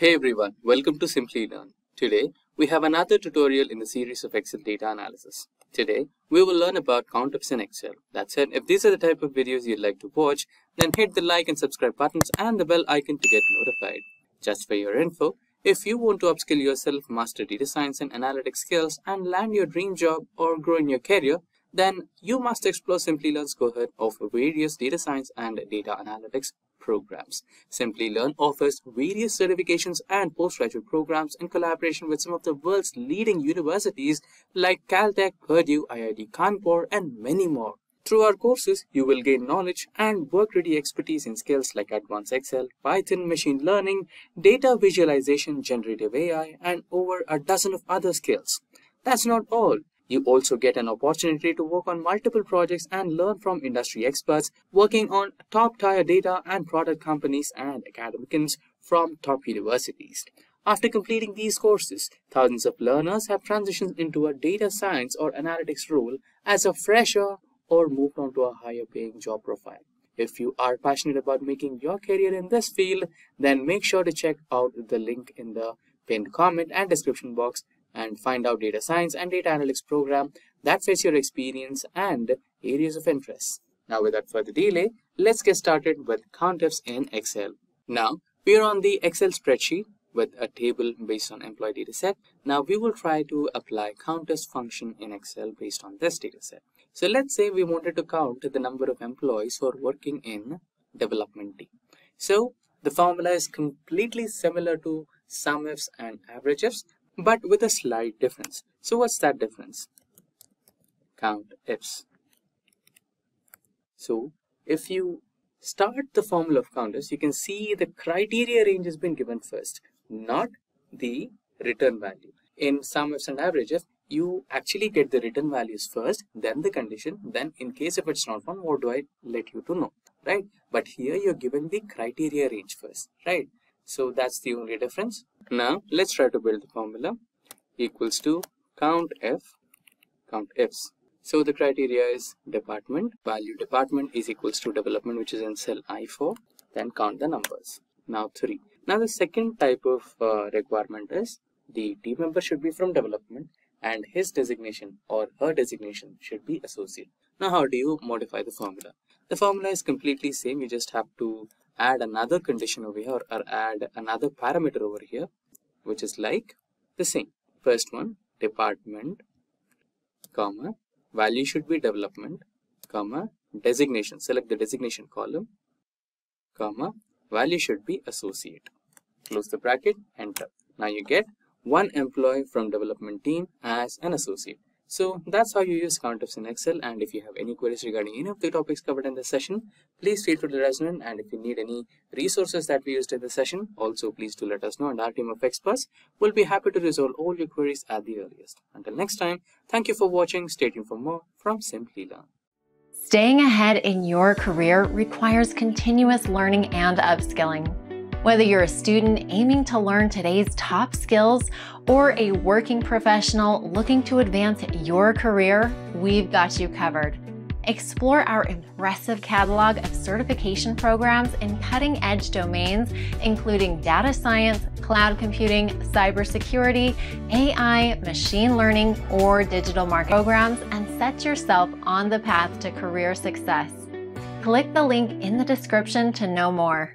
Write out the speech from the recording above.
Hey everyone, welcome to Simplilearn. Today, we have another tutorial in the series of Excel data analysis. Today, we will learn about COUNTIFS in Excel. That said, if these are the type of videos you'd like to watch, then hit the like and subscribe buttons and the bell icon to get notified. Just for your info, if you want to upskill yourself, master data science and analytics skills, and land your dream job or grow in your career, then you must explore Simplilearn's cohort of various data science and data analytics programs. Simplilearn offers various certifications and postgraduate programs in collaboration with some of the world's leading universities like Caltech, Purdue, IIT Kanpur, and many more. Through our courses, you will gain knowledge and work-ready expertise in skills like advanced Excel, Python, machine learning, data visualization, generative AI, and over a dozen of other skills. That's not all. You also get an opportunity to work on multiple projects and learn from industry experts working on top-tier data and product companies and academicians from top universities. After completing these courses, thousands of learners have transitioned into a data science or analytics role as a fresher or moved on to a higher-paying job profile. If you are passionate about making your career in this field, then make sure to check out the link in the pinned comment and description box and find out data science and data analytics program that fits your experience and areas of interest. Now, without further delay, let's get started with COUNTIFS in Excel. Now, we are on the Excel spreadsheet with a table based on employee data set. Now, we will try to apply COUNTIFS function in Excel based on this data set. So, let's say we wanted to count the number of employees who are working in development team. So, the formula is completely similar to SUMIFS and AVERAGEIFS, but with a slight difference. So what's that difference? COUNTIFS. So if you start the formula of COUNTIFS, you can see the criteria range has been given first, not the return value. In SUMIFS and AVERAGEIFS, you actually get the return values first, then the condition, then in case if it's not found, what do I let you to know, right? But here you're given the criteria range first, right? So that's the only difference. Now let's try to build the formula equals to COUNTIFS. So the criteria is department, value department is equals to development, which is in cell I4, then count the numbers. Now 3. Now the second type of requirement is the team member should be from development and his designation or her designation should be associate. Now how do you modify the formula? The formula is completely same, you just have to add another condition over here or add another parameter over here, which is like the same. First one, department, comma, value should be development, comma, designation. Select the designation column, comma, value should be associate. Close the bracket, enter. Now you get one employee from development team as an associate. So that's how you use COUNTIFS in Excel, and if you have any queries regarding any of the topics covered in this session, please feel free to let us know, and if you need any resources that we used in the session, also please do let us know, and our team of experts will be happy to resolve all your queries at the earliest. Until next time, thank you for watching. Stay tuned for more from Simplilearn. Staying ahead in your career requires continuous learning and upskilling. Whether you're a student aiming to learn today's top skills or a working professional looking to advance your career, we've got you covered. Explore our impressive catalog of certification programs in cutting-edge domains, including data science, cloud computing, cybersecurity, AI, machine learning, or digital marketing programs, and set yourself on the path to career success. Click the link in the description to know more.